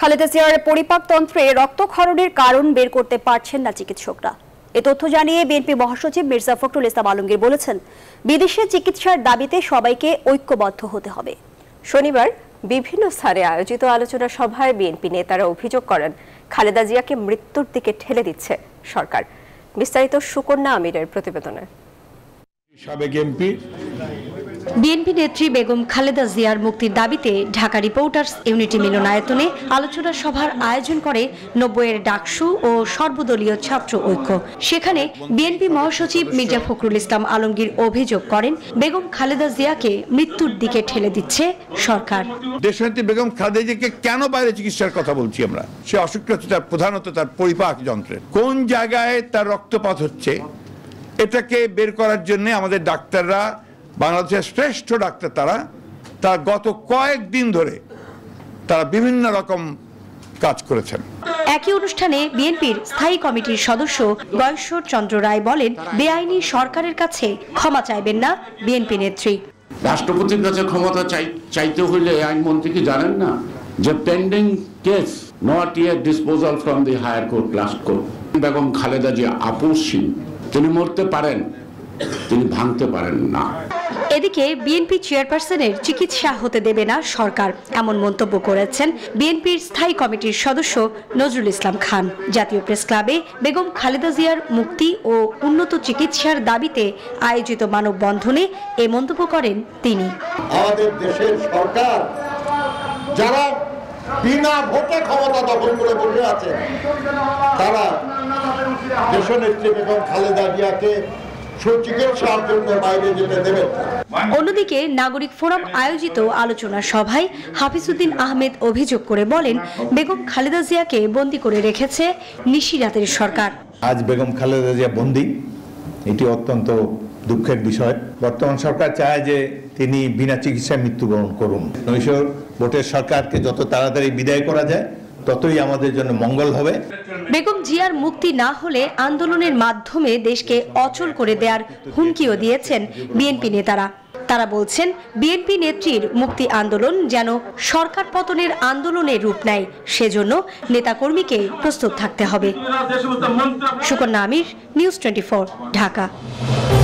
খালেদা জিয়ার পরিপাকতন্ত্রে রক্তক্ষরণের কারণ বের করতে পারছেন না চিকিৎসকরা। এই তথ্য জানিয়ে বিএনপি মহাসচিব মির্জা ফখরুল ইসলাম আলমগীর বলেছেন, বিদেশে চিকিৎসার দাবিতে সবাইকে ঐক্যবদ্ধ হতে হবে। শনিবার বিভিন্ন স্থানে আয়োজিত আলোচনা সভায় বিএনপি নেতারা অভিযোগ করেন, খালেদা জিয়াকে মৃত্যুর দিকে ঠেলে দিচ্ছে সরকার। বিস্তারিত সুকন্যা আমিরের প্রতিবেদনে। বিএনপি নেত্রী বেগম খালেদা জিয়ার মুক্তির দাবিতে ঢাকা রিপোর্টার্স ইউনিটি মিলনায়তনে আলোচনা সভার আয়োজন করে 90-এর ডাকসু ও সর্বদলীয় ছাত্র ঐক্য। সেখানে বিএনপি মহাসচিব মির্জা ফখরুল ইসলাম আলমগীর অভিযোগ করেন, বেগম খালেদা জিয়াকে মৃত্যুর দিকে ঠেলে দিচ্ছে সরকার। দেশনেত্রী বেগম খালেদা জিয়াকে কেন বাইরে চিকিৎসার কথা বলছি আমরা? সে অসুখটা তার প্রধানত তার পরিপাক যন্ত্রে, কোন জায়গায় তার রক্তপাত হচ্ছে এটাকে বের করার জন্য আমাদের ডাক্তাররা, বাংলাদেশের শ্রেষ্ঠ ডাক্তার তারা, গত কয়েকদিন ধরে তারা বিভিন্ন রকম কাজ করেছেন। একই অনুষ্ঠানে বিএনপির স্থায়ী কমিটির সদস্য গয়েশ্বর চন্দ্র রায় বলেন, বেআইনি সরকারের কাছে ক্ষমা চাইবেন না বিএনপি নেত্রী। রাষ্ট্রপতির কাছে ক্ষমতা চাইতে হইলে আইনমন্ত্রী কি জানেন না যে pending case not yet disposal from the higher court last court? Begum Khaleda Zia আপোষহীন, তিনি মরতে পারেন, তিনি ভাঙতে পারেন না। এদিকে বিএনপি চেয়ারপারসনের চিকিৎসা হতে দেবে না সরকার, এমন মন্তব্য করেছেন বিএনপির স্থায়ী কমিটির সদস্য নজরুল ইসলাম খান। জাতীয় প্রেস ক্লাবে বেগম খালেদা জিয়ার মুক্তি ও উন্নত চিকিৎসার দাবিতে আয়োজিত মানববন্ধনে এ মন্তব্য করেন তিনি। আমাদের দেশের সরকার যারা বিনা ভোটে ক্ষমতা দখল করে বসে আছেন, তারা দেশনেত্রী বেগম খালেদা জিয়াকে সুচিকিৎসার জন্য বাইরে যেতে দেবেন। অন্যদিকে নাগরিক ফোরাম আয়োজিত আলোচনা সভায় হাফিজউদ্দিন আহমেদ অভিযোগ করে বলেন, বেগম খালেদা জিয়াকে বন্দী করে রেখেছে নিশিরাতের সরকার। আজ বেগম খালেদা জিয়া বন্দী, এটি অত্যন্ত দুঃখের বিষয়। বর্তমান সরকার চায় যে তিনি বিনা চিকিৎসায় মৃত্যুবরণ করুন। নৈশর ভোটের সরকারকে যত তাড়াতাড়ি বিদায় করা যায় ততই আমাদের জন্য মঙ্গল হবে। বেগম জিয়ার মুক্তি না হলে আন্দোলনের মাধ্যমে দেশকে অচল করে দেওয়ার হুমকিও দিয়েছেন বিএনপি নেতারা। তারা বলছেন, বিএনপি নেত্রীর মুক্তি আন্দোলন যেন সরকার পতনের আন্দোলনে রূপ নেয়, সেজন্য নেতাকর্মীকে প্রস্তুত থাকতে হবে। সুকন্যা আমির, নিউজ 24, ঢাকা।